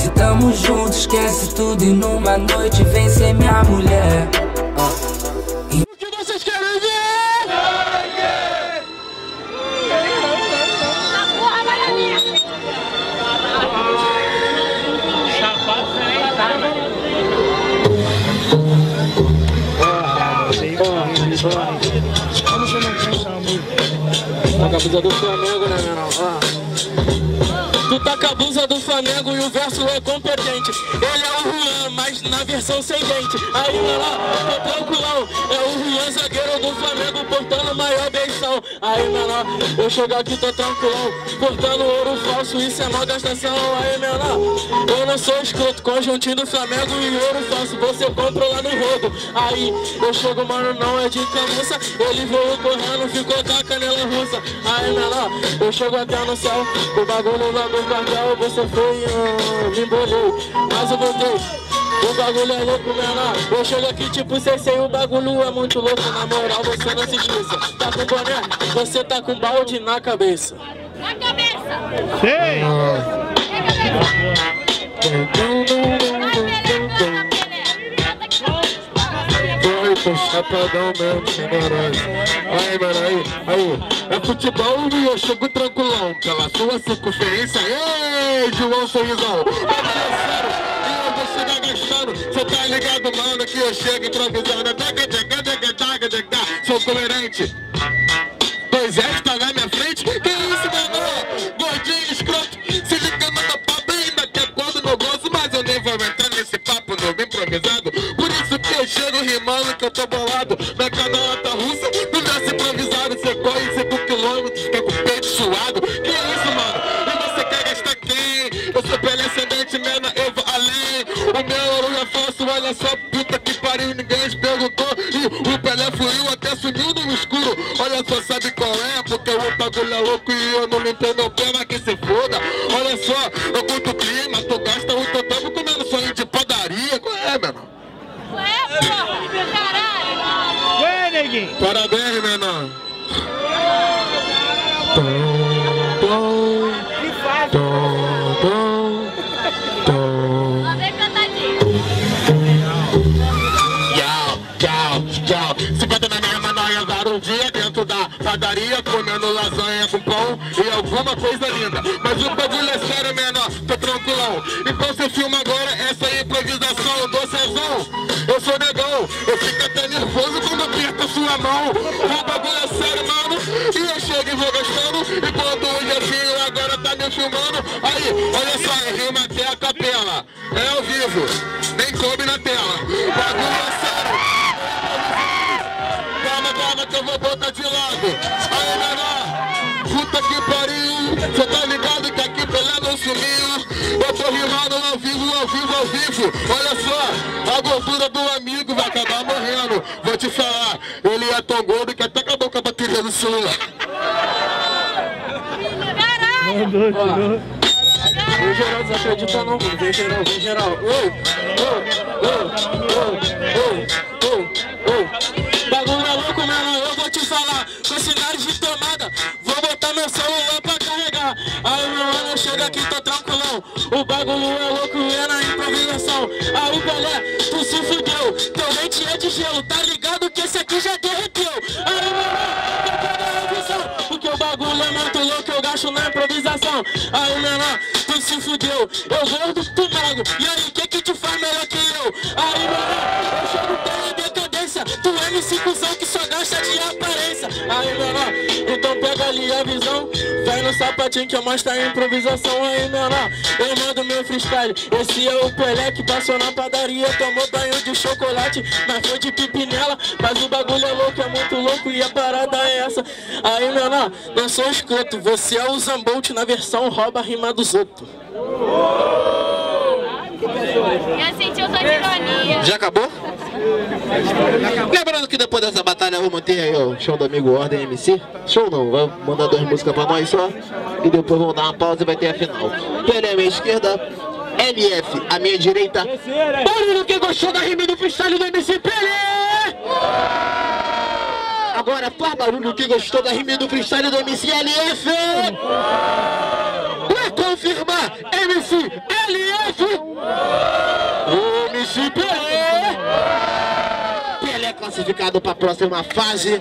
Se tamo juntos, esquece tudo e numa noite vem ser minha mulher. O que vocês querem ver? Na porra, Maranhense! Como você não tem essa? A camisa do Flamengo, né, meu irmão? Tu tá com a blusa do Flamengo e o verso é competente. Ele é o Juan, mas na versão sem dente. Aí lá, tô tranquilão. É o Juan, zagueiro do Flamengo, portando maior benção. Aí lá, eu chego aqui, tô tranquilão, portando ouro falso, isso é mal gastação. Aí lá, eu não sou escroto, conjuntinho do Flamengo e ouro falso, você compra lá no roubo. Aí, eu chego, mano, não é de camisa. Ele voou correndo, ficou com a canela russa. Aí lá, eu chego até no céu, o bagulho não é. O cartel, você foi, me embolou, mas eu voltei. O bagulho é louco, menor. Eu chego aqui tipo CC, o bagulho é muito louco. Na moral, você não se esqueça. Tá com boné, você tá com balde na cabeça. Na cabeça! Ei! Foi chapadão mesmo, sem garagem. Aí, mano, aí. É futebol e eu chego tranquilão. Pela sua circunferência, ei, João Sorrisão. Cê tá ligado, mano, que eu chego improvisando. Sou coerente. Dois S tá na minha frente. Que isso, mano? Gordinho, escroto. Se liga na papo, ainda que acordo no gozo. Mas eu nem vou entrar nesse papo novo improvisado. Por isso que eu chego rimando que eu tô bolado. Na canalata russa, no verso improvisado. Cê corre 5 quilômetros, fica com o peito suado. Que isso, mano? E você quer gastar quem? Eu sou Pelé, ascendente, mena, eu vou além. O meu ouro é falso, olha só, puta que pariu, ninguém te perguntou. E o Pelé fluiu até sumiu no escuro. Olha só, sabe qual é? Porque o bagulho é louco e eu não me entendo o pé, mas que se foda. Olha só, eu curto o clima, tu gasta o teu tempo comendo sonho de padaria. Qual é, mano? Qual é, porra? Caralho! É, neguinho! Parabéns, menor! Que faz? Só vem cantadinho! Tchau! Se bota na minha mão, nós andaram um dia dentro da padaria, comendo lasanha com pão e alguma coisa linda. Mas o bagulho é sério, menor, tô tranquilão. Então você filma agora essa improvisação do Cezão. Eu sou negão, eu fico até nervoso quando aperto sua mão. O bagulho é sério, mano, e eu chego e vou gastando. Enquanto o Jezinho agora tá me filmando. Aí, olha só, eu rimo até a capela. É ao vivo, nem coube na tela. O bagulho é sério. Calma que eu vou botar de lado. Aí, menor, puta que pariu. Cê tá ligado que aqui Pelé não sumiu. Eu tô rimando ao vivo. Olha só, a gordura do amigo vai acabar morrendo. Vou te falar, ele é tão gordo que até acabou com a bateria do celular. Caralho! Vem geral, desacredita não, vem geral. Bagulho é louco, mano, eu vou te falar. Com sinais de tomada, vou botar meu celular pra carregar. Aí, meu mano, eu chego aqui, tô tranquilão. O bagulho é louco, é na improvisação. Aí, Pelé, tu se fudeu. Teu dente é de gelo, tá ligado que esse aqui já derreteu. Aí, meu mano, eu pego a visão. Porque o bagulho é muito louco, eu gasto na improvisação. Aí, meu mano, tu se fudeu. Eu gordo, tu mago. E aí, que te faz melhor que eu? Aí, meu mano, eu chego pela decadência. Tu MC cuzão que só gasta de aparência. Aí, menor, então pega ali a visão. Vai no sapatinho que eu mostro a improvisação. Aí, menor, eu mando meu freestyle. Esse é o Pelé que passou na padaria, tomou banho de chocolate, mas foi de Pimpinela. Mas o bagulho é louco, é muito louco e a parada é essa. Aí, menor, não sou escroto, você é o Zambolt na versão rouba a rima dos outros. Já sentiu sua ironia. Já acabou? Lembrando que depois dessa batalha eu vou manter aí o show do amigo Ordem MC. Show não, vai mandar 2 músicas pra nós só. E depois vamos dar uma pausa e vai ter a final. Pelé à minha esquerda, LF à minha direita. Barulho que gostou da rima do freestyle do MC Pelé! Agora faz barulho que gostou da rima do freestyle do MC LF! confirmar, MC LF, o MC Pelé, classificado para a próxima fase.